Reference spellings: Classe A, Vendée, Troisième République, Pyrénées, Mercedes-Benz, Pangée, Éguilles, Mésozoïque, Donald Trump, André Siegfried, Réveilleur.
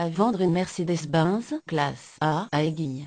à vendre une Mercedes-Benz classe A à Éguilles.